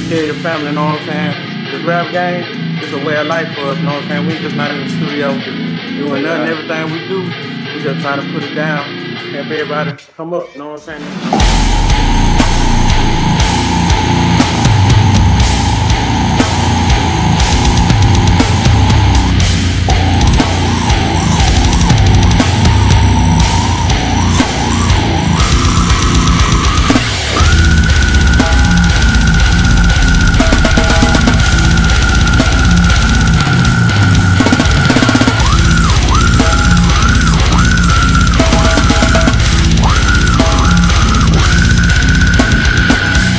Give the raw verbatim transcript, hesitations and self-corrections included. you carry your family, you know what I'm saying? The rap game, it's a way of life for us, you know what I'm saying? We just not in the studio doing nothing, everything we do, we just try to put it down, have everybody come up, you know what I'm saying?